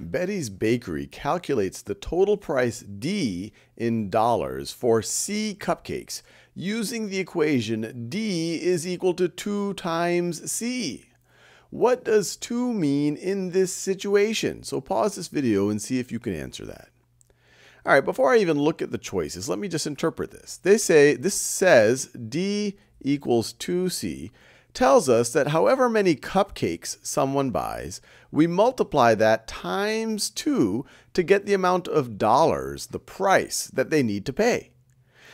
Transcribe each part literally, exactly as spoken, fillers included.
Betty's Bakery calculates the total price D in dollars for C cupcakes using the equation D is equal to two times C. What does two mean in this situation? So pause this video and see if you can answer that. All right, before I even look at the choices, let me just interpret this. They say, this says D equals two C, tells us that however many cupcakes someone buys, we multiply that times two to get the amount of dollars, the price that they need to pay.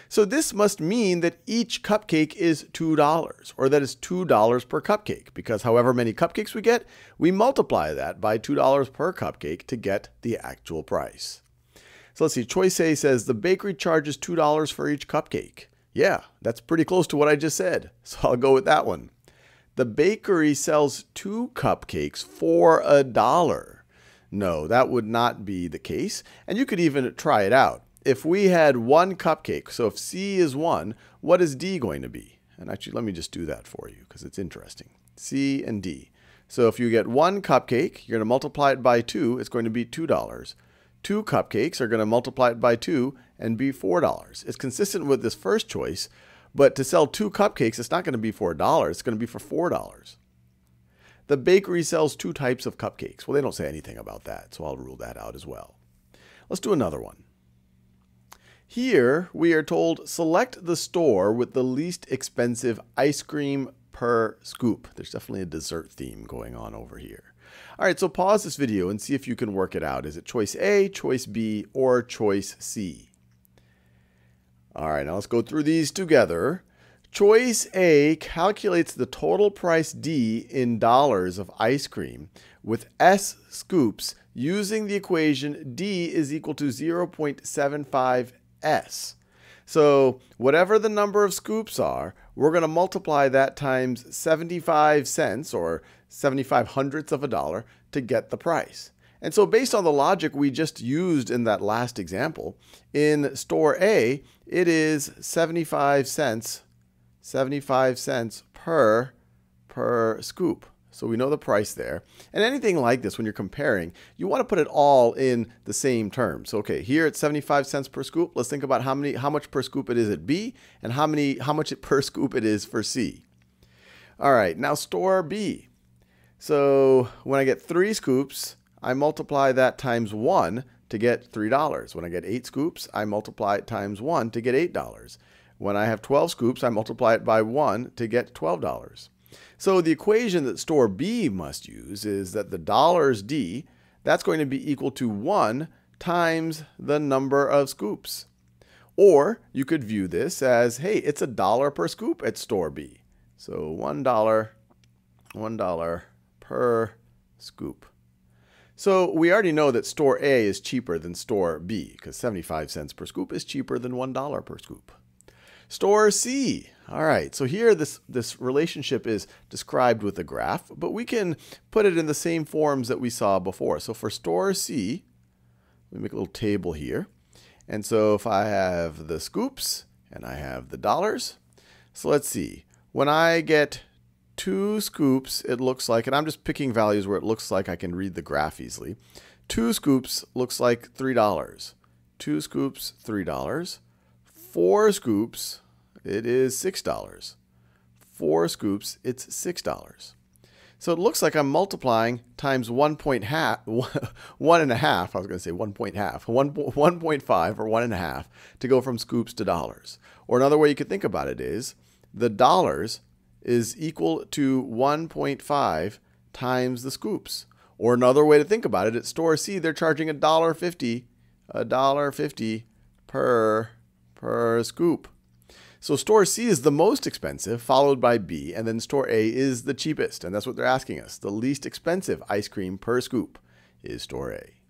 So this must mean that each cupcake is two dollars, or that is two dollars per cupcake, because however many cupcakes we get, we multiply that by two dollars per cupcake to get the actual price. So let's see, choice A says the bakery charges two dollars for each cupcake. Yeah, that's pretty close to what I just said, so I'll go with that one. The bakery sells two cupcakes for a dollar. No, that would not be the case, and you could even try it out. If we had one cupcake, so if C is one, what is D going to be? And actually, let me just do that for you because it's interesting. C and D. So if you get one cupcake, you're going to multiply it by two, it's going to be two dollars. Two cupcakes are going to multiply it by two and be four dollars. It's consistent with this first choice, but to sell two cupcakes, it's not going to be for a dollar, it's going to be for four dollars. The bakery sells two types of cupcakes. Well, they don't say anything about that, so I'll rule that out as well. Let's do another one. Here, we are told, select the store with the least expensive ice cream per scoop. There's definitely a dessert theme going on over here. All right, so pause this video and see if you can work it out. Is it choice A, choice B, or choice C? All right, now let's go through these together. Choice A calculates the total price D in dollars of ice cream with S scoops using the equation D is equal to zero point seven five S. So whatever the number of scoops are, we're going to multiply that times seventy-five cents or seventy-five hundredths of a dollar to get the price. And so based on the logic we just used in that last example, in store A, it is seventy-five cents, seventy-five cents per, per scoop. So we know the price there. And anything like this, when you're comparing, you want to put it all in the same terms. So okay, here it's seventy-five cents per scoop. Let's think about how many, how much per scoop it is at B, and how many, how much per scoop it is for C. All right, now store B. So when I get three scoops, I multiply that times one to get three dollars. When I get eight scoops, I multiply it times one to get eight dollars. When I have twelve scoops, I multiply it by one to get twelve dollars. So the equation that store B must use is that the dollars D, that's going to be equal to one times the number of scoops. Or you could view this as, hey, it's a dollar per scoop at store B. So one dollar, one dollar per scoop. So we already know that store A is cheaper than store B because seventy-five cents per scoop is cheaper than one dollar per scoop. Store C. All right, so here this, this relationship is described with a graph, but we can put it in the same forms that we saw before. So for store C, let me make a little table here. And so if I have the scoops and I have the dollars, so let's see. When I get two scoops, it looks like, and I'm just picking values where it looks like I can read the graph easily. Two scoops looks like three dollars. Two scoops, three dollars. Four scoops, it is six dollars. Four scoops, it's six dollars. So it looks like I'm multiplying times one point half, one and a half, I was going to say one point half, one, one point five or one and a half to go from scoops to dollars. Or another way you could think about it is the dollars is equal to one point five times the scoops. Or another way to think about it, at store C, they're charging a dollar fifty, a dollar fifty per per scoop. So store C is the most expensive, followed by B, and then store A is the cheapest, and that's what they're asking us. The least expensive ice cream per scoop is store A.